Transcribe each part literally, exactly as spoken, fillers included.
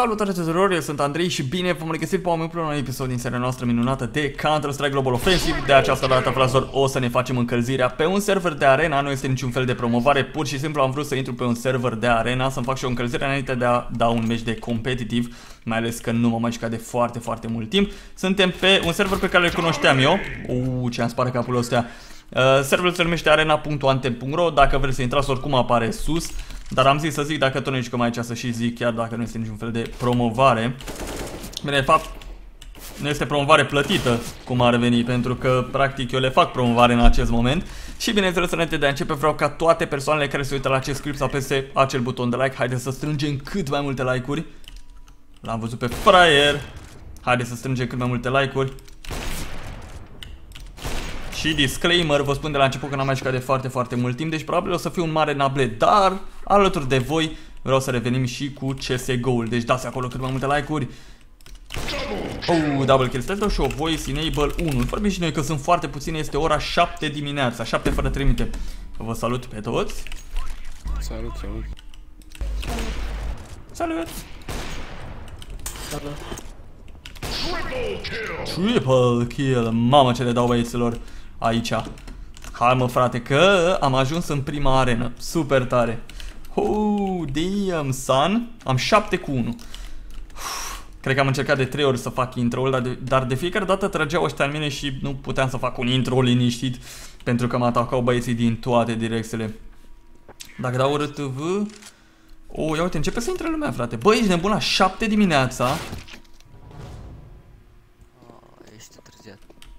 Salutare tuturor, eu sunt Andrei și bine v-am regăsit pe oameni un episod din seria noastră minunată de Counter-Strike Global Offensive. De această dată, fraților, o să ne facem încălzirea pe un server de arena, nu este niciun fel de promovare, pur și simplu am vrut să intru pe un server de arena, să-mi fac și o încălzire înainte de a da un meci de competitiv, mai ales că nu m-am mai jucat de foarte, foarte mult timp. Suntem pe un server pe care îl cunoșteam eu. Uuu, ce îmi spare capul ăsta. Uh, serverul se numește arena punct antem punct ro, dacă vreți să intrați, oricum apare sus. Dar am zis să zic, dacă tot ne jucăm aici, să și zic, chiar dacă nu este niciun fel de promovare. Bine, de fapt, nu este promovare plătită, cum ar veni, pentru că practic eu le fac promovare în acest moment. Și bineînțeles, înainte de a începe, vreau ca toate persoanele care se uită la acest clip să apese acel buton de like. Haideți să strângem cât mai multe like-uri. L-am văzut pe fraier. Haideți să strângem cât mai multe like-uri. Și disclaimer, vă spun de la început că n-am mai jucat de foarte, foarte mult timp, deci probabil o să fiu un mare nable, dar alături de voi vreau să revenim și cu C S G O-ul. Deci dați acolo cât mai multe like-uri. Oh, double kill. Stai, dau și o voice enable unu. Vorbim și noi că sunt foarte puține, este ora șapte dimineața, șapte fără trei minute. Vă salut pe toți. Salut, salut. Salut. Salut. Triple kill. Mamă, ce le dau băieților aici. Hai mă, frate, că am ajuns în prima arenă. Super tare. Oh, damn, son. Am șapte cu unu. Cred că am încercat de trei ori să fac intro-ul, dar, dar de fiecare dată trăgeau ăștia în mine și nu puteam să fac un intro liniștit, pentru că mă atacau băieții din toate direcțiile. Dacă dau R T V. Oh, ia uite, începe să intre lumea, frate. Băi, ești nebun la șapte dimineața.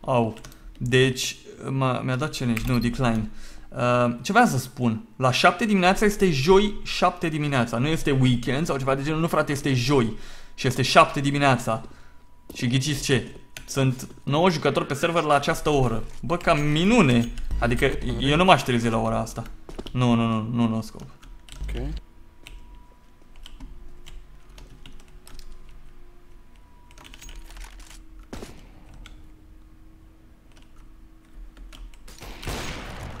Au, deci mi-a dat challenge, nu, decline. uh, Ce vreau să spun? La șapte dimineața este joi, șapte dimineața. Nu este weekend sau ceva de genul, nu, frate, este joi. Și este șapte dimineața. Și ghiciți ce? Sunt nouă jucători pe server la această oră. Bă, ca minune. Adică eu nu m-aș trezi la ora asta. Nu, nu, nu, nu, nu scop. Ok.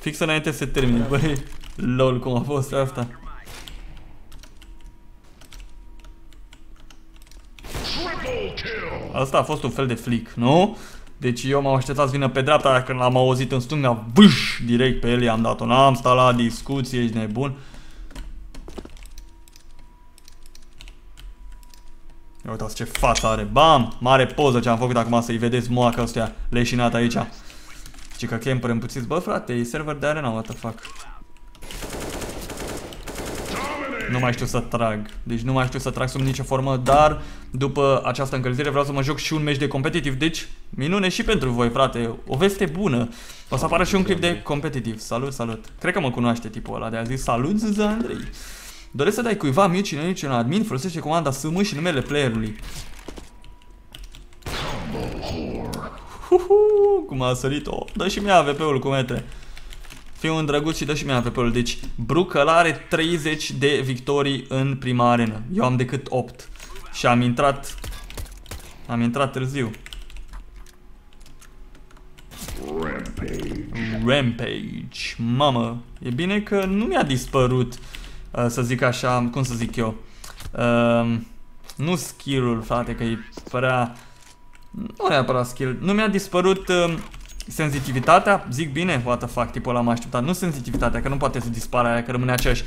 Fix înainte să se termine, băi. Lol, cum a fost asta. Asta a fost un fel de flick, nu? Deci eu m-am așteptat să vină pe dreapta, dar când l-am auzit în stânga, vâș, direct pe el i-am dat-o. N-am stat la discuție, ești nebun. Ia uitați ce față are, bam! Mare poză ce am făcut acum, să-i vedeți moaca ăstea leșinată aici. Că camper împuțiți, bă, frate, e server de arena, what the fuck. Nu mai știu să trag. Deci nu mai știu să trag sub nicio formă. Dar după această încălzire vreau să mă joc și un meci de competitiv. Deci minune și pentru voi, frate. O veste bună. O să apară și un clip de competitiv. Salut, salut. Cred că mă cunoaște tipul ăla de a zis salut, Zâza Andrei. Doresc să dai cuiva mici și nici un admin. Folosește comanda S M și numele playerului. Uhu, cum a sărit-o. Dă și mie A W P-ul cu metre. Fiu un drăguț și dă și mie A W P-ul. Deci Brucăl are treizeci de victorii în prima arenă. Eu am decât opt. Și am intrat Am intrat târziu. Rampage, Rampage. Mamă, e bine că nu mi-a dispărut, uh, să zic așa, cum să zic eu, uh, nu skill-ul, frate, că e părea. Nu neapărat skill, nu mi-a dispărut uh, sensitivitatea, zic bine, what the fuck, tipul ăla m-a așteptat, nu sensitivitatea, că nu poate să dispară aia, că rămâne aceeași.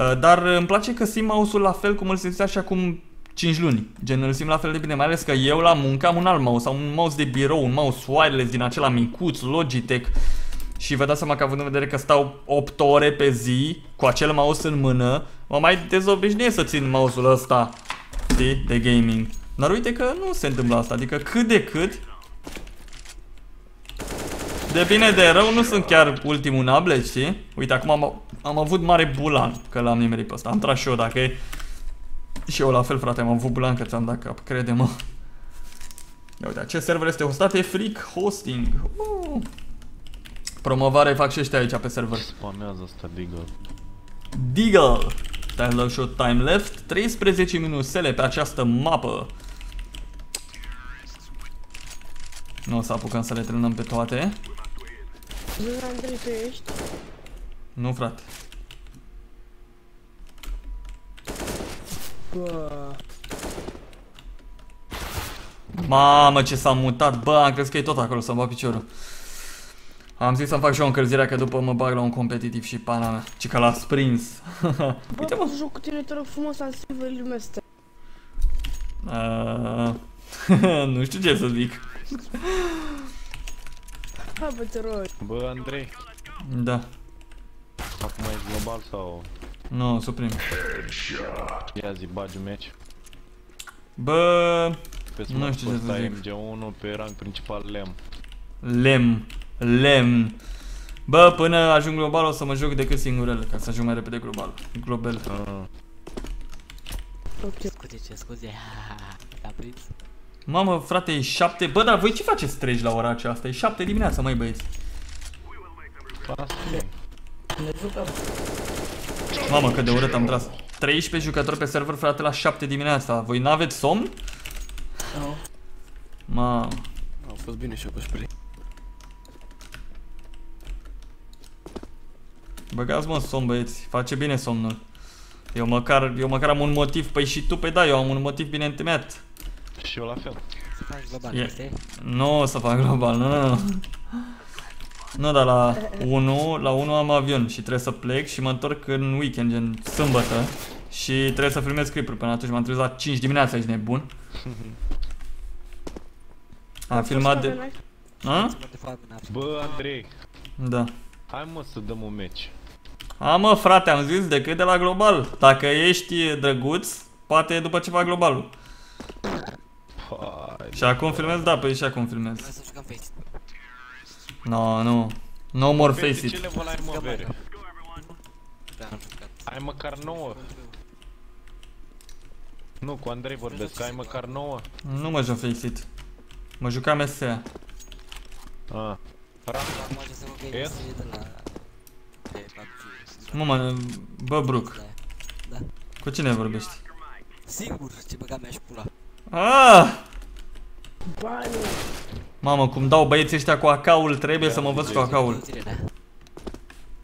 uh, Dar îmi place că simt mouse-ul la fel cum îl simțea și acum cinci luni, gen îl simt la fel de bine, mai ales că eu la muncă am un alt mouse, am un mouse de birou, un mouse wireless din acela micuț, Logitech. Și vă dați seama că, având în vedere că stau opt ore pe zi cu acel mouse în mână, mă mai dezobișnuie să țin mouse-ul ăsta, știi, de gaming. Dar uite că nu se întâmplă asta, adică cât de cât. De bine de rău nu sunt chiar ultimul nable, știi? Uite, acum am, am avut mare bulan că l-am nimerit pe ăsta. Am tras și eu, dacă e Și eu la fel, frate, m-am avut blancă, ți-am dat cap, crede-mă. Ia uite, acest server este hostat de Freak Hosting. uh. Promovare fac și ăștia aici pe server. Spamează asta Deagle. Deagle. Stai, love shot time left. treisprezece minusele pe această mapă. Nu o să apucăm să le trânăm pe toate. Nu, Andrei, tu ești? Nu, frate. Bă. Mamă, ce s-a mutat, bă, am crezut că e tot acolo să-mi bag piciorul. Am zis să-mi fac și eu încălzirea, că după mă bag la un competitiv și pana mea. Ci că l-a prins. Uite, mă, joc cu tine, te rog frumos, am silver-ul meste. Nu știu ce să zic. Hai, bă, te rog. Bă, Andrei. Da. Acum ești global sau? Nu, suprim. Ia zi, bagi un meci. Bă, nu știu ce să zic. M G unu pe rang principal L E M. L E M. L E M. Bă, până ajung global o să mă joc decât singurele, ca să ajung mai repede global. Global. Ok. Scuze, ce scuze. Te-a prins. Mamă, frate, e șapte. Bă, dar voi ce faceți treci la ora aceasta? E șapte dimineața, mai băieți. Mamă, cât de urât am tras. treisprezece jucători pe server, frate, la șapte dimineața. Voi n-aveți somn? Nu. Mamă. Au fost bine și eu cu spray. Băgați, mă, somn, băieți. Face bine somnul. Eu măcar, eu măcar am un motiv. Păi și tu, pe da, eu am un motiv bine întemeiat. Și eu la fel. Să faci global, yeah. Este? Nu o să fac global, nu, nu, nu. Nu, dar la unu, la unu am avion și trebuie să plec și mă întorc în weekend, gen sâmbătă. Și trebuie să filmez clipuri până atunci, m-am trezit la cinci dimineața, ești nebun. Am filmat de... A? Bă, Andrei. Da. Hai, mă, să dăm un meci. A, mă, frate, am zis decât de la global. Dacă ești drăguț, poate după ce fac globalul. Și acum filmez? Da, păi și acum filmez. No, nu. No more face it. Ai măcar nouă. Nu, cu Andrei vorbesc, ai măcar nouă. Nu mă joc face it. Mă jucam S E A. Ah. Mă, mă, bă, Bruc. Cu cine vorbești? Singur, ce băga mea și pula. Aaaa! Mamă, cum dau băieții ăștia cu A K-ul, trebuie să mă văd cu A K-ul.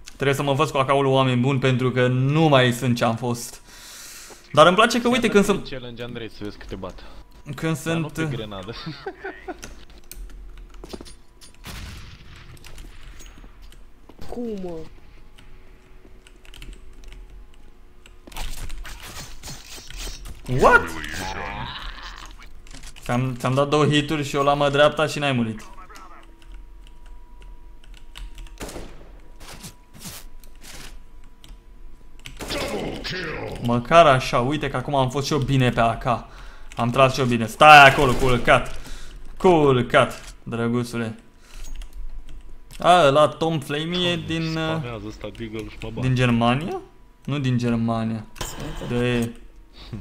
Trebuie să mă văd cu A K-ul, oameni buni, pentru că nu mai sunt ce am fost. Dar îmi place că, uite, când sunt... Challenge, Andrei, să vezi că te bat. Când sunt... Dar nu pe grenadă. Cum, mă? What? Ți-am dat două hituri și eu l-am dreapta și n-ai murit. Măcar așa, uite că acum am fost și eu bine pe A K. Am tras și eu bine. Stai acolo, culcat. Culcat, drăguțule. A, la Tom Flamey e din... Din Germania? Nu din Germania. De...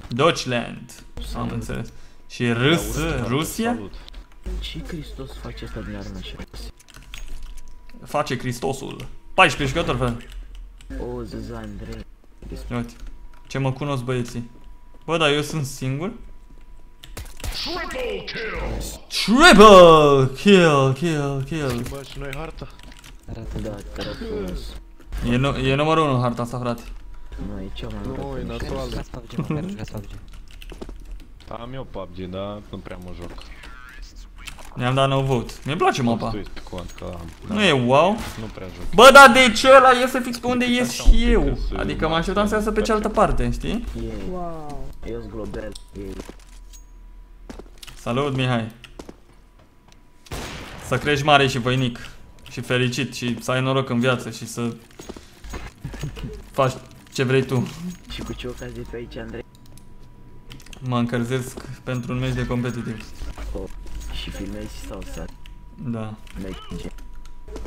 Deutschland. Am înțeles. Și râs, Rusia? Ce Hristos face asta din arena și Rusia? Face Hristosul. paisprezece jucători, frate. O, zăza, Andrei. Uite, ce mă cunosc băieții. Bă, dar eu sunt singur? Triple kill! Triple kill, kill, kill. Bă, și noi harta? Arată, da, te arată frumos. E, nu, e numărul unu harta asta, frate. Nu, e cea mai mult. Nu, e naturală. Am eu P U B G, dar nu prea mă joc. Ne-am dat no vote. Mi-e place mapa. Nu e wow. Nu prea joc. Bă, dar de ce ăla iese fix pe unde ies și eu? Adică mă așteptam să iasă pe cealaltă parte, știi? Wow. Eu-s global. Salut, Mihai. Să crești mare și voinic. Și fericit și să ai noroc în viață și să... faci ce vrei tu. Și cu ce ocazie pe aici, Andrei? Mă încălzesc pentru un meci de competitiv. Oh, și filmezi sau să... Da.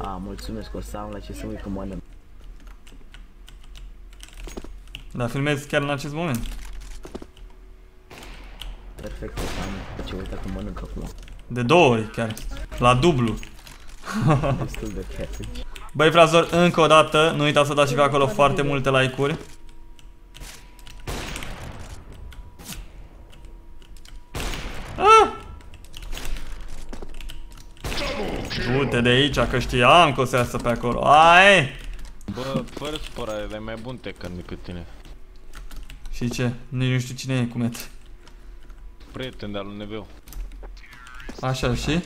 A, mulțumesc, o să am la ce să uit cum oană. Dar filmezi chiar în acest moment? perfect. Ce uita cum mănânc acolo. De două ori chiar. La dublu. Destul de catfish. Băi, frazor, încă o dată, nu uitați să dați și pe acolo foarte multe like-uri. Ah! Du-te de aici, că știam că o să iasă pe acolo. Ai! Bă, fără supărare, dar e mai bun Tekken decât tine. Și ce? Nici nu știu cine e, cum e? Prieten de-al lui Neveu. Așa și?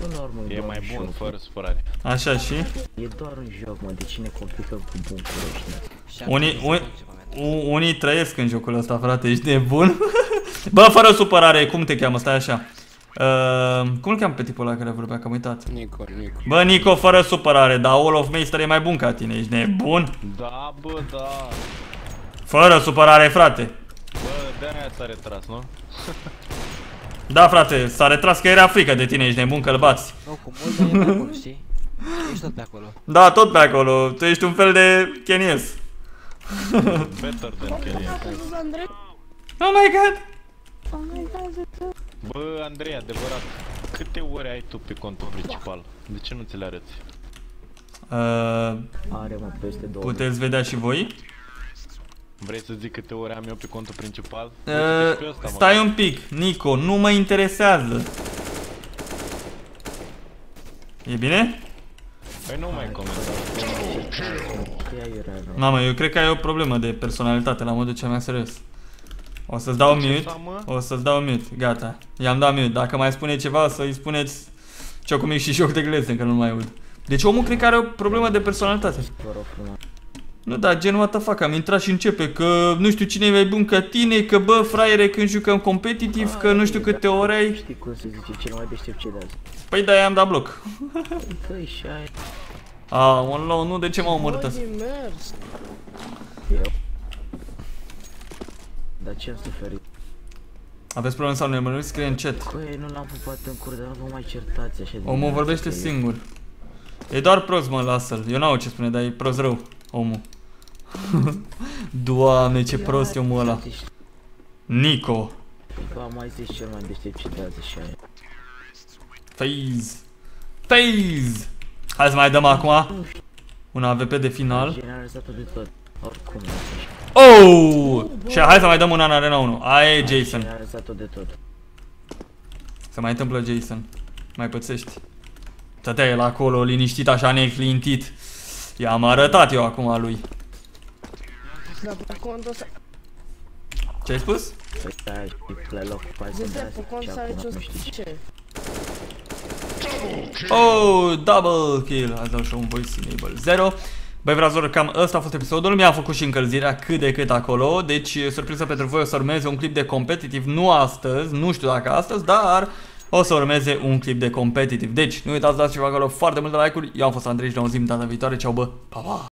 Până la urmă, e mai bun, joc, fără supărare. Așa și? E doar un joc, mă, de cine complică cu bun curești. Unii, un, un, unii trăiesc în jocul ăsta, frate, ești nebun? Bă, fără supărare, cum te cheamă? Stai așa. Uh, cum îl cheamă pe tipul ăla care vorbea, că am uitat? Nico, Nico. Bă, Nico, fără supărare, dar All of Meister e mai bun ca tine, ești nebun? Da, bă, da. Fără supărare, frate. Bă, de-aia s-a retras, nu? Da, frate, s-a retras că era frică de tine, ești nebun că-l bați. Nu, cu mult, dar e pe acolo, știi? Ești tot pe acolo. Da, tot pe acolo, tu ești un fel de Kenies. Better than Kenies. Oh my god! Oh my god! Bă, Andrei, adevărat, câte ore ai tu pe contul principal? De ce nu ți le arăți? Uh, puteți vedea și voi? Vrei să zic câte ore am eu pe contul principal? Uh, pe ăsta, stai un pic, Nico, nu mă interesează. E bine? Păi nu mai comentez. Mamă, eu cred că ai o problemă de personalitate, la modul cel mai serios. O să-ți dau mute, o să-ți dau mute, gata. I-am dat mute, dacă mai spune ceva să-i spuneți Ciocumic și Joc de Gleze, că nu mai aud. Deci omul cred că are o problemă de personalitate. Nu, da, gen, what the fuck, am intrat și începe că nu știu cine e mai bun ca tine, că bă, fraiere, când jucăm competitiv, că nu știu câte ore ai. Știi cum se zice, cel mai deștept ce de azi. Păi da, i-am dat bloc. A, un low, nu, de ce m-au omorât asta? Dar ce am suferit? Aveți probleme sau nu? Mă rog, scrie în chat. Păi, nu l-am pupat în cur, dar nu vă mai certați așa. Omul vorbește singur. E doar prost, mă, lasă-l. Eu n-au ce spune, dar e prost rău, omul. Doamne, ce prost e omul ăla. Nico. Am mai zis cel mai deștept ce de azi și aia. Phase. Phase. Hai să mai dăm acum un A W P de final. Oricum, oh! Și hai să mai dăm una în arena unu. Aia e Jason. Se mai întâmplă Jason. Mai pățești. Tătea el acolo, liniștit, așa neclintit. I-am arătat eu acum lui. Ce-ai spus? Oh, double kill. Azi dau și un voice enable zero. Băi, vrazor, cam ăsta a fost episodul, mi-am făcut și încălzirea cât de cât acolo, deci surpriză pentru voi, o să urmeze un clip de competitiv, nu astăzi, nu știu dacă astăzi, dar o să urmeze un clip de competitiv. Deci, nu uitați să dați ceva acolo foarte multe like-uri, eu am fost Andrei și ne auzim data viitoare, ceau bă, pa, pa!